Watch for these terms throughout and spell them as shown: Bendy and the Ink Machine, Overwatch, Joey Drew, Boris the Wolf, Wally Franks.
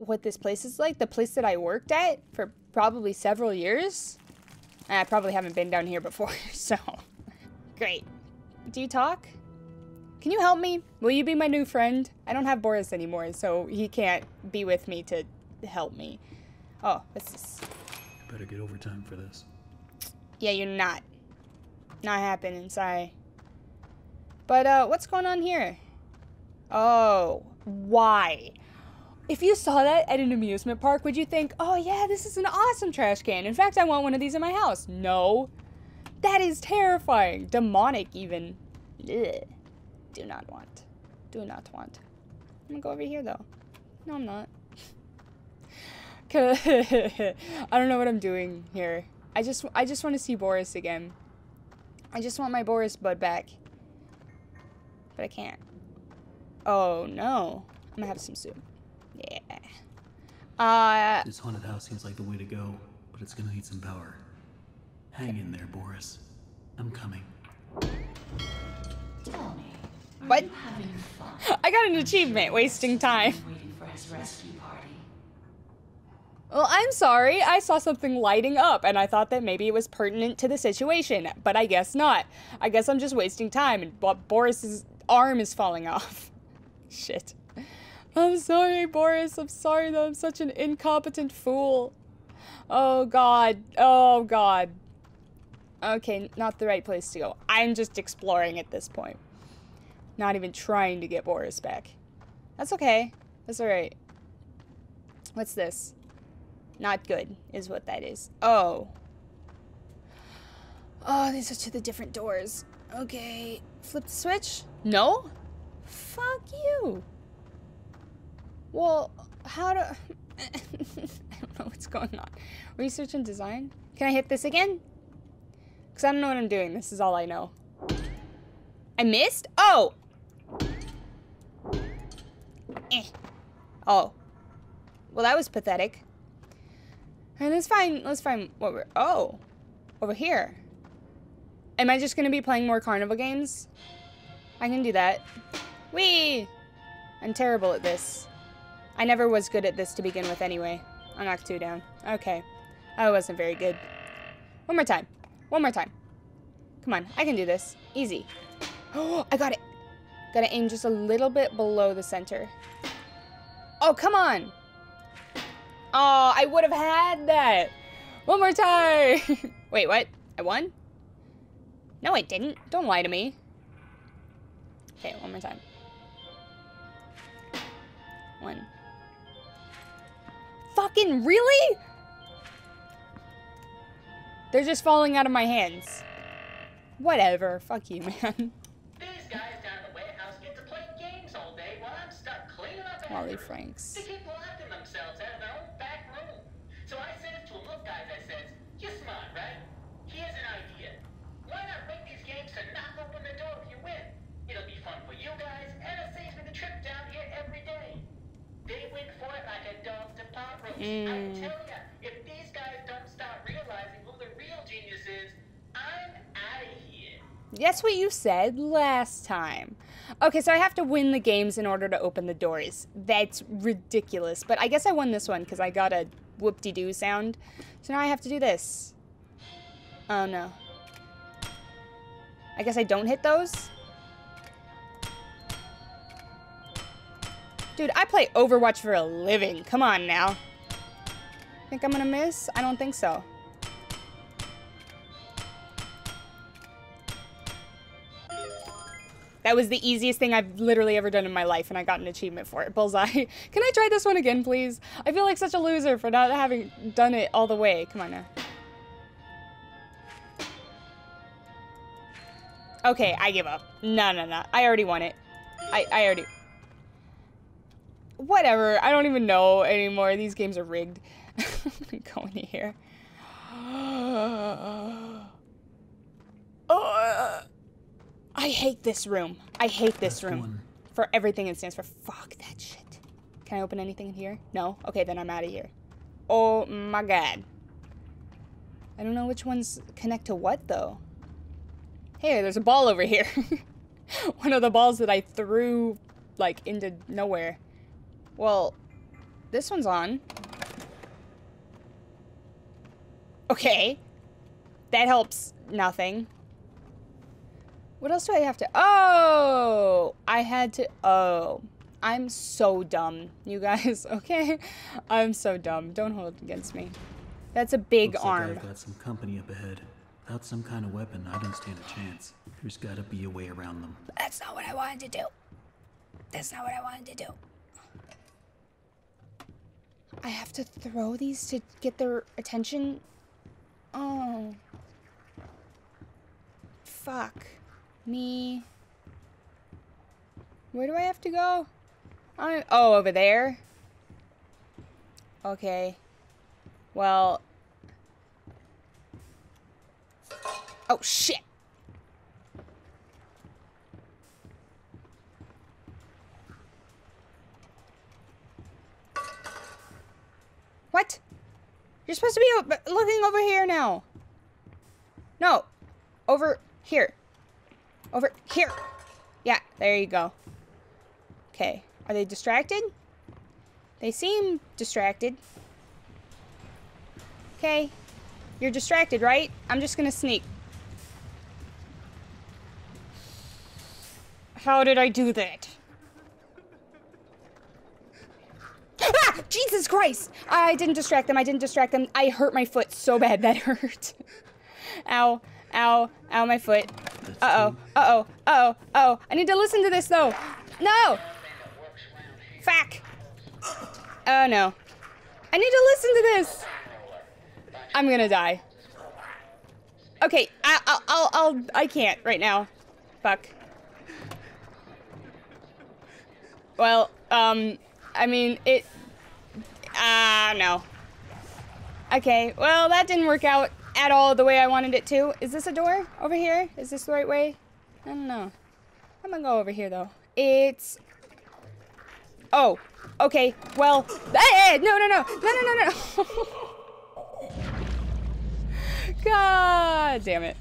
what this place is like. The place that I worked at for probably several years. And I probably haven't been down here before, so. Great. Do you talk? Can you help me? Will you be my new friend? I don't have Boris anymore, so he can't be with me to help me. Oh, what's this? I better get overtime for this. Yeah, you're not. Not happening, sorry. But, what's going on here? Oh, why? If you saw that at an amusement park, would you think, oh yeah, this is an awesome trash can. In fact, I want one of these in my house. No. That is terrifying. Demonic, even. Ugh. Do not want. Do not want. I'm gonna go over here, though. No, I'm not. I don't know what I'm doing here. I just want to see Boris again. I just want my Boris bud back. But I can't. Oh, no. I'm gonna have some soup. Yeah. This haunted house seems like the way to go, but it's gonna need some power. Hang in there, Boris. I'm coming. Tell me, what? Are you having fun? I got an achievement, wasting time. Waiting for his rescue party. Well, I'm sorry. I saw something lighting up, and I thought that maybe it was pertinent to the situation, but I guess not. I guess I'm just wasting time, and Boris's arm is falling off. Shit. I'm sorry, Boris. I'm sorry, though. I'm such an incompetent fool. Oh, God. Oh, God. Okay, not the right place to go. I'm just exploring at this point. Not even trying to get Boris back. That's okay. That's alright. What's this? Not good is what that is. Oh. Oh, these are two the different doors. Okay. Flip the switch? No? Fuck you. Well, how do... I don't know what's going on. Research and design? Can I hit this again? Because I don't know what I'm doing. This is all I know. I missed? Oh! Eh. Oh. Well, that was pathetic. Alright, let's find what we're... Oh! Over here. Am I just going to be playing more carnival games? I can do that. Whee! I'm terrible at this. I never was good at this to begin with anyway. I knocked two down. Okay. I wasn't very good. One more time. One more time. Come on. I can do this. Easy. Oh, I got it. Gotta aim just a little bit below the center. Oh, come on. Oh, I would have had that. One more time. Wait, what? I won? No, I didn't. Don't lie to me. Okay, one more time. One. Fucking really? They're just falling out of my hands. Whatever. Fuck you, man. These guys down at the warehouse get to play games all day while I'm stuck cleaning up after Wally Franks. They keep locking themselves out of their own back room. So I said it to a little guy that says, "You're smart, right? Here's an idea. Why not make these games to knock open the door if you win? It'll be fun for you guys, and it saves me the trip down here every day." They win for it like a dog to pot roast. I tell ya, if these guys don't stop realizing who the real genius is, I'm out of here. That's what you said last time. Okay, so I have to win the games in order to open the doors. That's ridiculous. But I guess I won this one because I got a whoop-de-doo sound. So now I have to do this. Oh, no. I guess I don't hit those? Dude, I play Overwatch for a living. Come on now. Think I'm gonna miss? I don't think so. That was the easiest thing I've literally ever done in my life, and I got an achievement for it. Bullseye. Can I try this one again, please? I feel like such a loser for not having done it all the way. Come on now. Okay, I give up. No, no, no. I already won it. I already... Whatever, I don't even know anymore. These games are rigged. I'm going to here. I hate this room. I hate this room. For everything it stands for. Fuck that shit. Can I open anything in here? No? Okay, then I'm out of here. Oh my god. I don't know which ones connect to what, though. Hey, there's a ball over here. One of the balls that I threw, like, into nowhere. Well, This one's on. Okay. That helps nothing. What else do I have to... Oh! I had to... Oh. I'm so dumb, you guys. Okay? I'm so dumb. Don't hold it against me. That's a big arm. Looks like I've got some company up ahead. Without some kind of weapon, I don't stand a chance. There's gotta be a way around them. That's not what I wanted to do. That's not what I wanted to do. I have to throw these to get their attention? Oh. Fuck. Me. Where do I have to go? Oh, over there? Okay. Well. Oh, shit. What? You're supposed to be looking over here now. No. Over here. Over here. Yeah, there you go. Okay. Are they distracted? They seem distracted. Okay. You're distracted, right? I'm just gonna sneak. How did I do that? Ah! Jesus Christ! I didn't distract them. I didn't distract them. I hurt my foot so bad. That hurt. Ow. Ow. Ow, my foot. Uh-oh. Uh-oh. Uh-oh. Uh-oh. I need to listen to this, though. No! Fuck. Oh, no. I need to listen to this. I'm gonna die. Okay. I can't right now. Fuck. Well, I mean, it... no. Okay, well, that didn't work out at all the way I wanted it to. Is this a door over here? Is this the right way? I don't know. I'm gonna go over here, though. It's... Oh, okay, well... Hey, no, no, no, no, no, no, no! God damn it.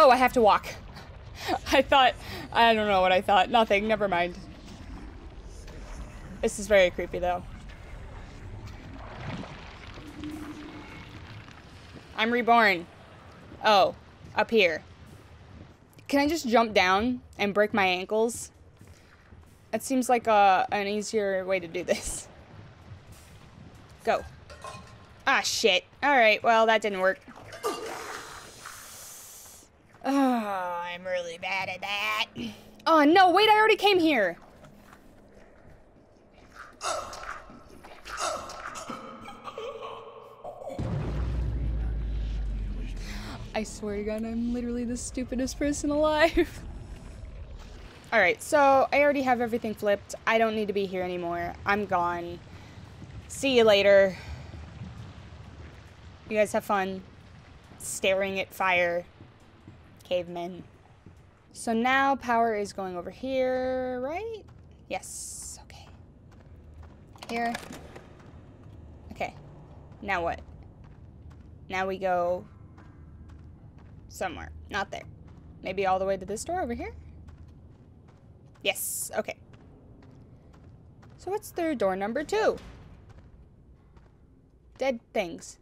Oh, I have to walk. I thought... I don't know what I thought. Nothing. Never mind. This is very creepy, though. I'm reborn. Oh. Up here. Can I just jump down and break my ankles? It seems like an easier way to do this. Go. Ah, shit. Alright, well, that didn't work. Oh, I'm really bad at that. Oh, no, wait, I already came here. I swear to God, I'm literally the stupidest person alive. Alright, so I already have everything flipped. I don't need to be here anymore. I'm gone. See you later. You guys have fun staring at fire. Cavemen. So now power is going over here, right? Yes. Okay. Here. Okay. Now what? Now we go somewhere. Not there. Maybe all the way to this door over here? Yes. Okay. So what's their door number 2? Dead things.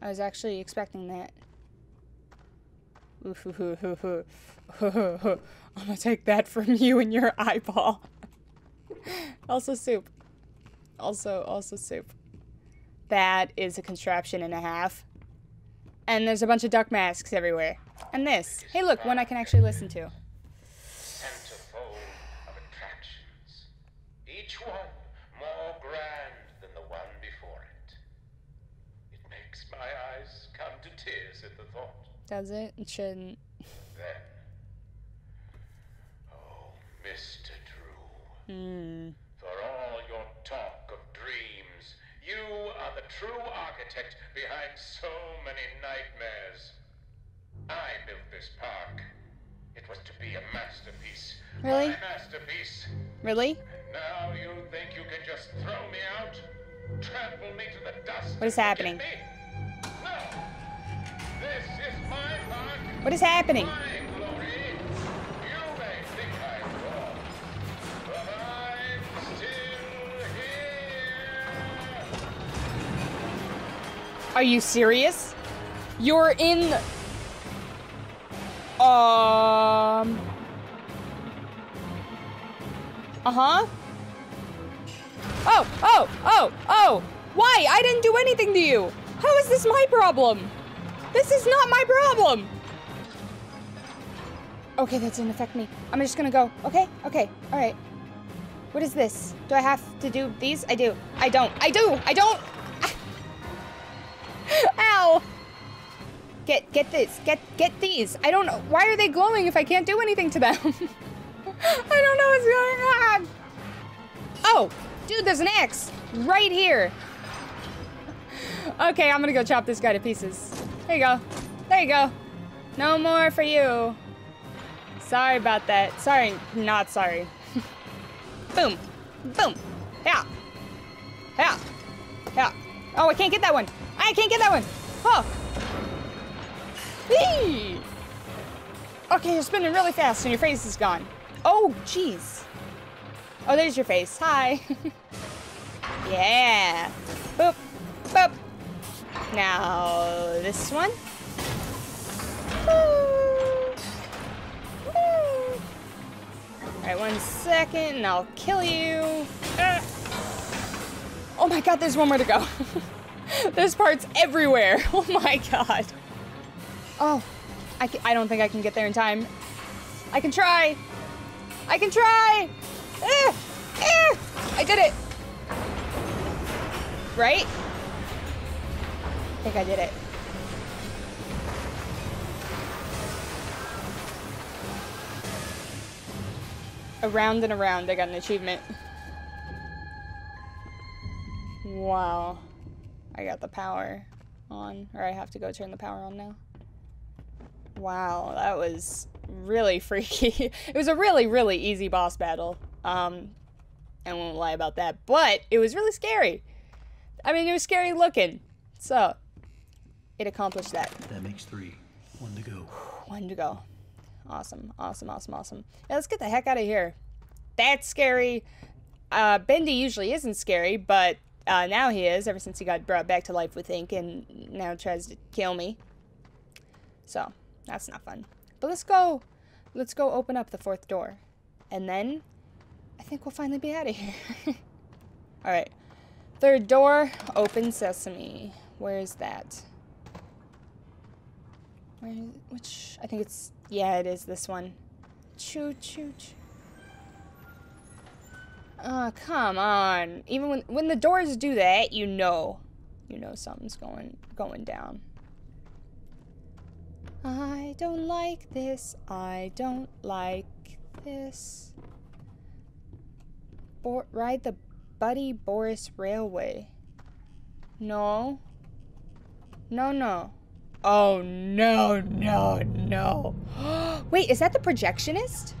I was actually expecting that. I'm gonna take that from you and your eyeball. Also soup. Also soup. That is a contraption and a half. And there's a bunch of duck masks everywhere. And this. Hey look, one I can actually listen to. Centerfold of attractions. Each one more grand than the one before it. It makes my eyes come to tears at the thought. Does it? It shouldn't. Then, oh, Mr. Drew, for all your talk of dreams, you are the true architect behind so many nightmares. I built this park. It was to be a masterpiece. Really? My masterpiece. Really? And now you think you can just throw me out? Trample me to the dust. What is happening? No. This is my life. What is happening? Are you serious? You're in... Uh-huh. Oh, oh, oh, oh! Why? I didn't do anything to you! How is this my problem? This is not my problem! Okay, that didn't affect me. I'm just gonna go. Okay, okay, alright. What is this? Do I have to do these? I do. I don't. I do! I don't! Ow! Get this. Get these. I don't know. Why are they glowing if I can't do anything to them? I don't know what's going on. Oh, dude, there's an axe right here. Okay, I'm gonna go chop this guy to pieces. There you go. There you go. No more for you. Sorry about that. Sorry, not sorry. Boom. Boom. Yeah. Yeah. Yeah. Oh, I can't get that one. I can't get that one. Oh. Eee. Okay, you're spinning really fast and your face is gone. Oh, jeez. Oh, there's your face. Hi. Yeah. Boop. Boop. Now, this one. Woo. Woo. All right, 1 second and I'll kill you. Oh my God, there's one more to go. There's parts everywhere. Oh my God. Oh, I don't think I can get there in time. I can try. I can try. I did it. Right? I think I did it. Around and around, I got an achievement. Wow. I got the power on, or I have to go turn the power on now. Wow, that was really freaky. It was a really, really easy boss battle. I won't lie about that, but it was really scary. I mean, it was scary looking. So, it accomplished that. That makes three. One to go. One to go. Awesome, awesome, awesome, awesome. Yeah, let's get the heck out of here. That's scary. Bendy usually isn't scary, but now he is, ever since he got brought back to life with ink and now tries to kill me. So, that's not fun. But let's go open up the fourth door. And then, I think we'll finally be out of here. Alright. Third door, open sesame. Where is that? Where is, which, I think it's, yeah, it is this one. Choo choo choo. Oh, come on. Even when the doors do that, you know something's going down. I don't like this. I don't like this. Ride the Buddy Boris Railway. No. No, no. Oh, no, no, no. Wait, is that the projectionist?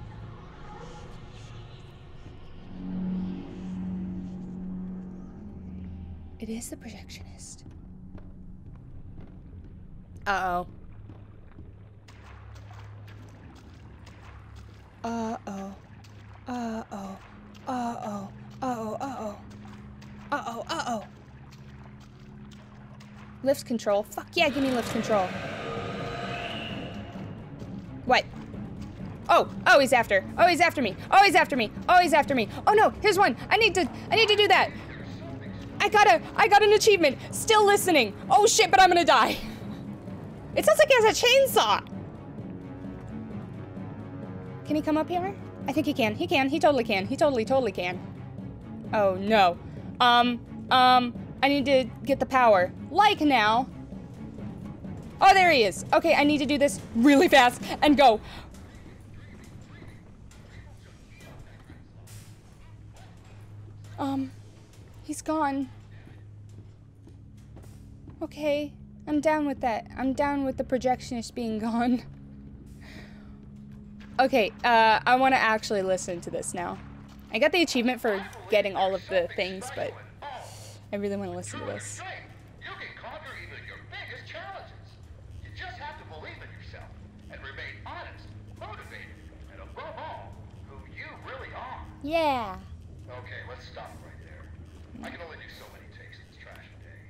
It is the projectionist. Uh-oh. Uh-oh. Uh-oh. Uh-oh. Uh-oh. Uh-oh. Uh-oh. Uh-oh. Lift control. Fuck yeah, give me lift control. What? Oh, oh, he's after. Oh, he's after me. Oh, he's after me. Oh, he's after me. Oh no, here's one. I need to do that. I got an achievement. Still listening. Oh shit, but I'm gonna die. It sounds like he has a chainsaw. Can he come up here? I think he can. He can. He totally can. He totally, totally can. Oh no. I need to get the power. Like now. Oh, there he is. Okay, I need to do this really fast and go. He's gone. Okay, I'm down with that. I'm down with the projectionist being gone. Okay, I want to actually listen to this now. I got the achievement for getting all of the things, but I really want to listen to this. You can conquer even your biggest challenges. You just have to believe in yourself and remain honest, motivated, and above all, who you really are. Yeah. Okay, let's stop right there. I can only do so many takes. It's trash a day.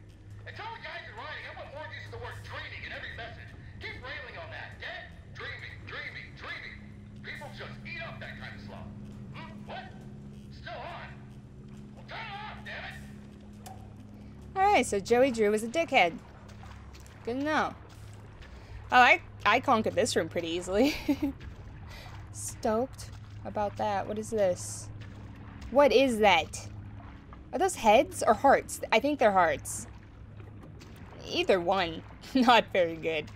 And tell the guys in writing, I want more use of the word dreaming in every message. Keep railing on that. Get dreaming, dreaming, dreaming. People just eat up that kind of slop. Hmm? What? Still on? Well, turn it off, damn it. Alright, so Joey Drew was a dickhead. Good to know. Oh, I conquered this room pretty easily. Stoked about that. What is this? What is that? Are those heads or hearts? I think they're hearts. Either one. Not very good.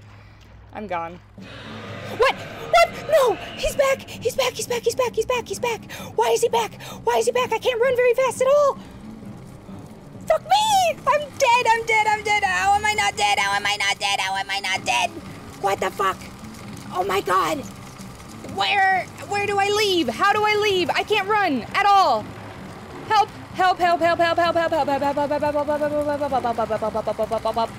I'm gone. What? What? No! He's back! He's back! He's back! He's back! He's back! He's back! Why is he back? Why is he back? I can't run very fast at all! Fuck me! I'm dead! I'm dead! I'm dead! How am I not dead? How am I not dead? How am I not dead? What the fuck? Oh my god! Where do I leave? How do I leave? I can't run at all! Help! Help! Help! Help! Help! Help! Help! Help! Help! Help! Help! Help! Help! Help! Help! Help!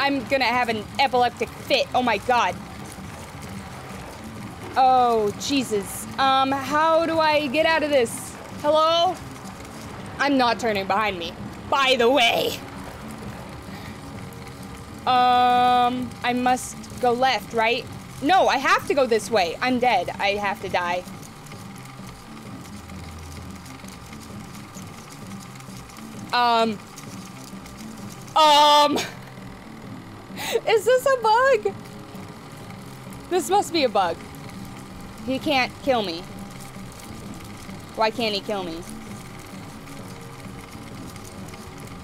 I'm gonna have an epileptic fit. Oh my god. Oh Jesus. How do I get out of this? Hello? I'm not turning behind me, by the way. I must go left, right? No, I have to go this way. I'm dead. I have to die. Is this a bug? This must be a bug. He can't kill me. Why can't he kill me?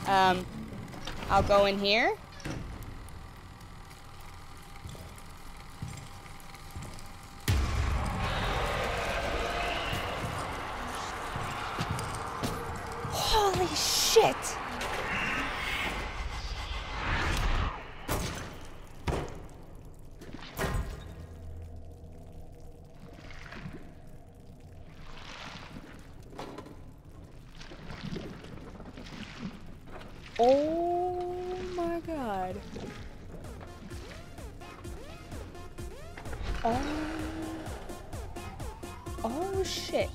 I'll go in here. Holy shit! Oh my god. Oh shit.